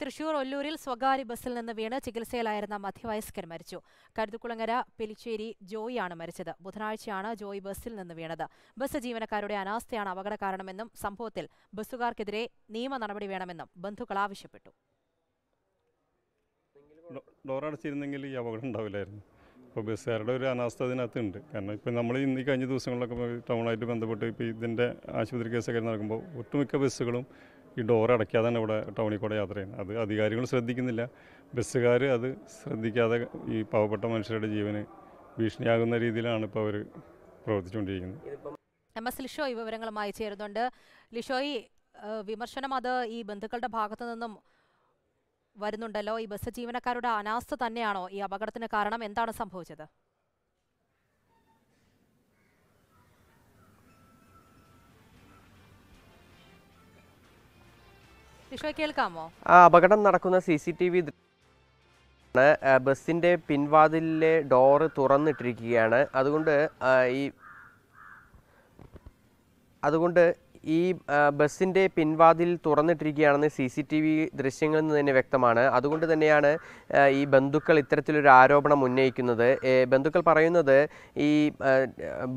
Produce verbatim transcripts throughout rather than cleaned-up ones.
തൃശൂർ ഒല്ലൂരിൽ സ്വകാര്യ ബസിൽ നിന്ന് വീണ് ചികിത്സയിലായിരുന്ന മധ്യവയസ്കൻ മരിച്ചു. കരുതുകുളങ്ങര പെലിച്ചേരി ജോയിയാണ് മരിച്ചത്. ബുധനാഴ്ചയാണ് ജോയി ബസിൽ നിന്ന് വീണത്. ബസ് ജീവനക്കാരുടെ അനാസ്ഥയാണ് അപകട കാരണമെന്നും സംഭവത്തിൽ ബസ്സുകാർക്കെതിരെ നിയമ നടപടി വേണമെന്നും ബന്ധുക്കൾ ആവശ്യപ്പെട്ടു. ഡോറടച്ചിരുന്നെങ്കിൽ ഈ അപകടം ഉണ്ടാവില്ലായിരുന്നു. ഇപ്പോൾ ബസ്സുകാരുടെ ഒരു അനാസ്ഥ അതിനകത്തുണ്ട്. കാരണം ഇപ്പോൾ നമ്മൾ ഇന്ന് ഈ കഴിഞ്ഞ ദിവസങ്ങളിലൊക്കെ ടൗണായിട്ട് ബന്ധപ്പെട്ട് ഇപ്പോൾ ഇതിൻ്റെ ആശുപത്രി കേസൊക്കെ നടക്കുമ്പോൾ ഒട്ടുമിക്ക ബസ്സുകളും ഈ ഡോർ അടയ്ക്കാതാണ് ഇവിടെ ടൗണിൽ കൂടെ യാത്ര ചെയ്യുന്നത്. അത് അധികാരികൾ ശ്രദ്ധിക്കുന്നില്ല, ബസ്സുകാർ അത് ശ്രദ്ധിക്കാതെ ഈ പാവപ്പെട്ട മനുഷ്യരുടെ ജീവന് ഭീഷണിയാകുന്ന രീതിയിലാണ് ഇപ്പോൾ അവർ പ്രവർത്തിച്ചുകൊണ്ടിരിക്കുന്നത്. എം എസ് ലിഷോയ് വിവരങ്ങളുമായി ചേരുന്നുണ്ട്. ലിഷോയ്, വിമർശനം അത് ഈ ബന്ധുക്കളുടെ ഭാഗത്തു നിന്നും വരുന്നുണ്ടല്ലോ. ഈ ബസ് ജീവനക്കാരുടെ അനാസ്ഥ തന്നെയാണോ ഈ അപകടത്തിന് കാരണം? എന്താണ് സംഭവിച്ചത്? ആ അപകടം നടക്കുന്ന സി സി ടി വി ബസിന്റെ പിൻവാതിലിലെ ഡോറ് തുറന്നിട്ടിരിക്കുകയാണ്. അതുകൊണ്ട് ഈ അതുകൊണ്ട് ഈ ബസ്സിൻ്റെ പിൻവാതിൽ തുറന്നിട്ടിരിക്കുകയാണെന്ന് സി സി ടി വി ദൃശ്യങ്ങളിൽ നിന്ന് തന്നെ വ്യക്തമാണ്. അതുകൊണ്ട് തന്നെയാണ് ഈ ബന്ധുക്കൾ ഇത്തരത്തിലൊരു ആരോപണം ഉന്നയിക്കുന്നത്. ബന്ധുക്കൾ പറയുന്നത് ഈ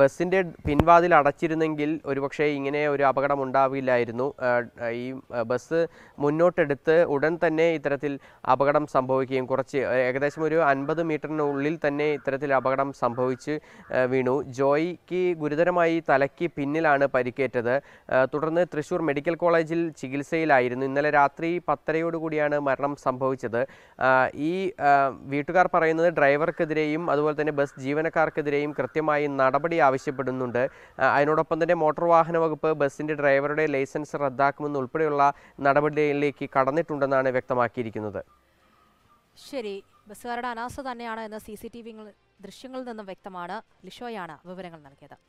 ബസ്സിൻ്റെ പിൻവാതിൽ അടച്ചിരുന്നെങ്കിൽ ഒരുപക്ഷെ ഇങ്ങനെ ഒരു അപകടം ഉണ്ടാവില്ലായിരുന്നു. ഈ ബസ് മുന്നോട്ടെടുത്ത് ഉടൻ തന്നെ ഇത്തരത്തിൽ അപകടം സംഭവിക്കുകയും കുറച്ച് ഏകദേശം ഒരു അൻപത് മീറ്ററിനുള്ളിൽ തന്നെ ഇത്തരത്തിൽ അപകടം സംഭവിച്ച് വീണു. ജോയിക്ക് ഗുരുതരമായി തലയ്ക്ക് പിന്നിലാണ് പരിക്കേറ്റത്. തുടർന്ന് തൃശ്ശൂർ മെഡിക്കൽ കോളേജിൽ ചികിത്സയിലായിരുന്നു. ഇന്നലെ രാത്രി പത്തരയോടുകൂടിയാണ് മരണം സംഭവിച്ചത്. ഈ വീട്ടുകാർ പറയുന്നത് ഡ്രൈവർക്കെതിരെയും അതുപോലെ തന്നെ ബസ് ജീവനക്കാർക്കെതിരെയും കൃത്യമായി നടപടി ആവശ്യപ്പെടുന്നുണ്ട്. അതിനോടൊപ്പം തന്നെ മോട്ടോർ വാഹന വകുപ്പ് ബസ്സിൻ്റെ ഡ്രൈവറുടെ ലൈസൻസ് റദ്ദാക്കുമെന്നുൾപ്പെടെയുള്ള നടപടിയിലേക്ക് കടന്നിട്ടുണ്ടെന്നാണ് വ്യക്തമാക്കിയിരിക്കുന്നത്. ശരി, ബസ്സുകാരുടെ അനാസ്ഥ തന്നെയാണ് എന്ന സി സി ടി വി ദൃശ്യങ്ങളിൽ നിന്നും വ്യക്തമാണ്. ലിഷോയാണ് വിവരങ്ങൾ നൽകിയത്.